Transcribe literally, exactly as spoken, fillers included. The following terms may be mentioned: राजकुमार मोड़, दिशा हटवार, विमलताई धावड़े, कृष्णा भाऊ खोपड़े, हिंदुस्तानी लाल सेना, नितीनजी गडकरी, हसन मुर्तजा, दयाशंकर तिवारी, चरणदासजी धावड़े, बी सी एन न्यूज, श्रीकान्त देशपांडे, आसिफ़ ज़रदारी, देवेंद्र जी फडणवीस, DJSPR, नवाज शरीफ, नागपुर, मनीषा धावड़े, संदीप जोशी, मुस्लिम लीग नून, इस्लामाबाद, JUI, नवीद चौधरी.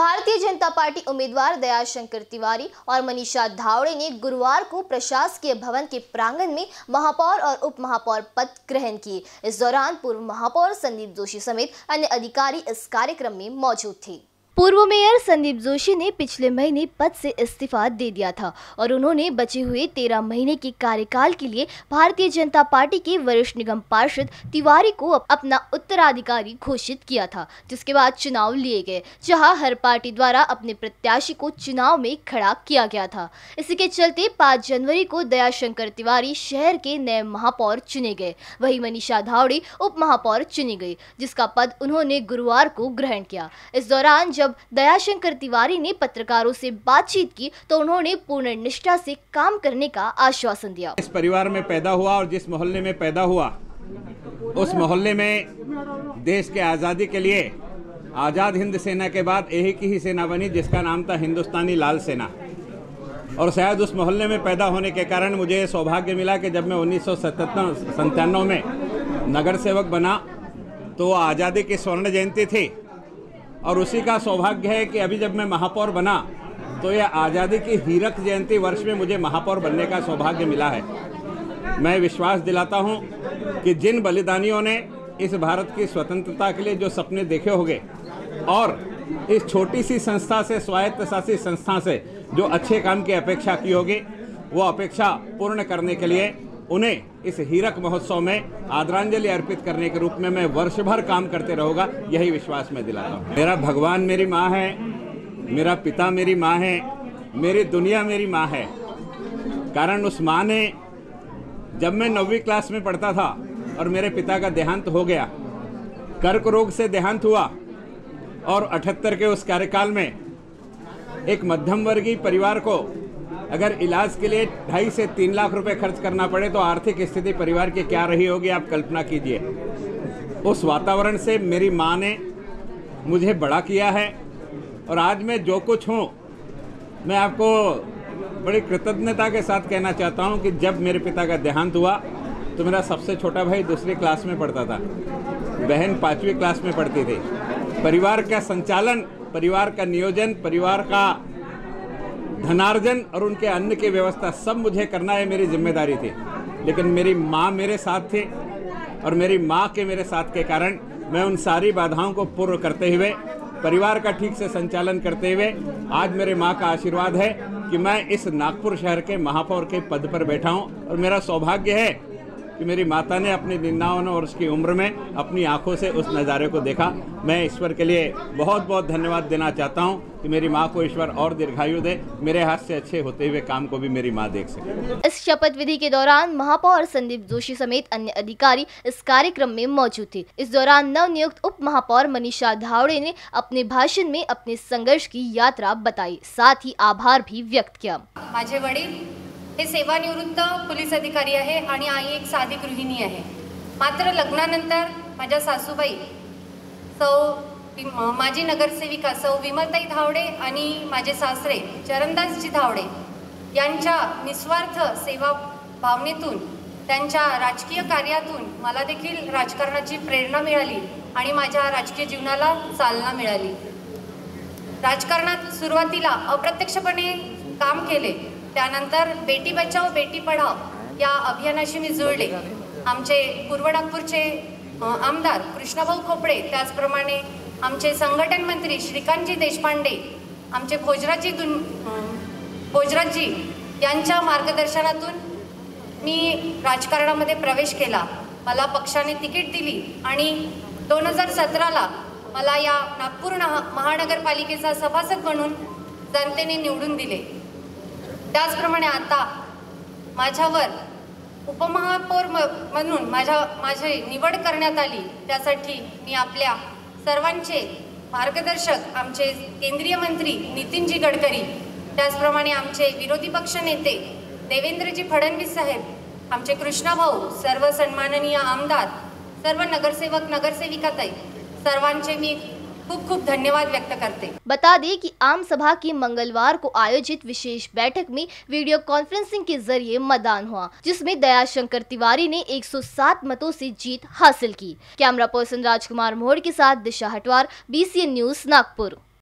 Bharatiya Janata party उम्मीदवार दयाशंकर तिवारी और मनीषा धावड़े ने गुरुवार को प्रशासकीय भवन के प्रांगण में महापौर और उप महापौर पद ग्रहण किए। इस दौरान पूर्व महापौर संदीप जोशी समेत अन्य अधिकारी इस कार्यक्रम में मौजूद थे। पूर्व मेयर संदीप जोशी ने पिछले महीने पद से इस्तीफा दे दिया था और उन्होंने बचे हुए तेरह महीने के कार्यकाल के लिए भारतीय जनता पार्टी के वरिष्ठ निगम पार्षद तिवारी को अपना उत्तराधिकारी घोषित किया था, जिसके बाद चुनाव लिए गए, जहां हर पार्टी द्वारा अपने प्रत्याशी को चुनाव में खड़ा किया गया था। इसी के चलते पाँच जनवरी को दयाशंकर तिवारी शहर के नए महापौर चुने गए, वहीं मनीषा धावड़े उप महापौर चुनी गई, जिसका पद उन्होंने गुरुवार को ग्रहण किया। इस दौरान जब दयाशंकर तिवारी ने पत्रकारों से बातचीत की तो उन्होंने पूर्ण निष्ठा से काम करने का आश्वासन दिया। इस परिवार में पैदा हुआ और जिस मोहल्ले में पैदा हुआ, उस मोहल्ले में देश के आज़ादी के लिए आज़ाद हिंद सेना के बाद एक ही सेना बनी जिसका नाम था हिंदुस्तानी लाल सेना, और शायद उस मोहल्ले में पैदा होने के कारण मुझे सौभाग्य मिला कि जब मैं उन्नीस सौ सत्तानवे में नगर सेवक बना तो आज़ादी की स्वर्ण जयंती थी, और उसी का सौभाग्य है कि अभी जब मैं महापौर बना तो यह आज़ादी की हीरक जयंती वर्ष में मुझे महापौर बनने का सौभाग्य मिला है। मैं विश्वास दिलाता हूं कि जिन बलिदानियों ने इस भारत की स्वतंत्रता के लिए जो सपने देखे होंगे और इस छोटी सी संस्था से, स्वायत्तशासी संस्था से जो अच्छे काम की अपेक्षा की होगी, वो अपेक्षा पूर्ण करने के लिए उन्हें इस हीरक महोत्सव में आदरांजलि अर्पित करने के रूप में मैं वर्ष भर काम करते रहूँगा, यही विश्वास मैं दिलाता हूँ। मेरा भगवान मेरी माँ है, मेरा पिता मेरी माँ है, मेरी दुनिया मेरी माँ है। कारण उस माँ ने, जब मैं नौवीं क्लास में पढ़ता था और मेरे पिता का देहांत हो गया, कर्क रोग से देहांत हुआ, और अठहत्तर के उस कार्यकाल में एक मध्यम वर्गीय परिवार को अगर इलाज के लिए ढाई से तीन लाख रुपए खर्च करना पड़े तो आर्थिक स्थिति परिवार की क्या रही होगी, आप कल्पना कीजिए। उस वातावरण से मेरी माँ ने मुझे बड़ा किया है, और आज मैं जो कुछ हूँ मैं आपको बड़ी कृतज्ञता के साथ कहना चाहता हूँ कि जब मेरे पिता का देहांत हुआ तो मेरा सबसे छोटा भाई दूसरी क्लास में पढ़ता था, बहन पाँचवीं क्लास में पढ़ती थी। परिवार का संचालन, परिवार का नियोजन, परिवार का धनार्जन और उनके अन्न की व्यवस्था सब मुझे करना है, मेरी जिम्मेदारी थी। लेकिन मेरी माँ मेरे साथ थी, और मेरी माँ के मेरे साथ के कारण मैं उन सारी बाधाओं को पूर्ण करते हुए, परिवार का ठीक से संचालन करते हुए, आज मेरे माँ का आशीर्वाद है कि मैं इस नागपुर शहर के महापौर के पद पर बैठा हूँ। और मेरा सौभाग्य है कि मेरी माता ने अपनी निन्नावन और उसकी उम्र में अपनी आंखों से उस नज़ारे को देखा। मैं ईश्वर के लिए बहुत बहुत धन्यवाद देना चाहता हूं कि मेरी मां को ईश्वर और दीर्घायु दे, मेरे हाथ से अच्छे होते हुए काम को भी मेरी मां देख सके। इस शपथ विधि के दौरान महापौर संदीप जोशी समेत अन्य अधिकारी इस कार्यक्रम में मौजूद थे। इस दौरान नवनियुक्त उप महापौर मनीषा धावड़े ने अपने भाषण में अपने संघर्ष की यात्रा बताई, साथ ही आभार भी व्यक्त किया। माझे वडील हे सेवानिवृत्त पोलीस अधिकारी आहे आणि आई एक साधी गृहिणी आहे, मात्र लग्नानंतर माझ्या सासूबाई सौ माझी नगरसेविका सौ विमलताई धावड़े आणि माझे सासरे चरणदासजी धावड़े यांच्या निस्वार्थ सेवा भावनेतून, त्यांच्या राजकीय कार्यातून मला देखील राजकारणाची प्रेरणा मिळाली आणि माझ्या राजकीय जीवनाला चालना मिळाली। राजकारणात सुरुवातीला अप्रत्यक्षपणे काम केले, त्यानंतर बेटी बचाओ बेटी पढ़ाओ या अभियानाशी मी जुळले। आमचे पूर्व नागपूरचे आमदार कृष्णा भाऊ खोपड़े, त्याचप्रमाणे आमचे संघटन मंत्री श्रीकान्त देशपांडे, आमचे भोजराजी दुन भोजराजी यांच्या मार्गदर्शनातून मी राजकारणामध्ये प्रवेश केला। मला पक्षाने तिकीट दिली आणि दोन हजार सतराला मला या नागपूर महानगरपालिकेचा सभासद म्हणून जनतेने निवडून दिले। त्याचप्रमाणे आता माझ्यावर उपमहापौर म्हणून माझ्या माझे निवड करण्यात आली, त्यासाठी मी आपल्या सर्वांचे मार्गदर्शक आमचे केंद्रीय मंत्री नितीनजी गडकरी, त्याचप्रमाणे आमचे विरोधी पक्ष नेते देवेंद्र जी फडणवीस साहेब, आमचे कृष्णा भाऊ, सर्व सन्माननीय आमदार, सर्व नगरसेवक नगरसेविकाताई, सर्वांचे मी खूब खूब धन्यवाद व्यक्त करते। बता दें कि आम सभा की मंगलवार को आयोजित विशेष बैठक में वीडियो कॉन्फ्रेंसिंग के जरिए मतदान हुआ, जिसमें दयाशंकर तिवारी ने एक सौ सात मतों से जीत हासिल की। कैमरा पर्सन राजकुमार मोड़ के साथ दिशा हटवार, बी सी एन न्यूज, नागपुर।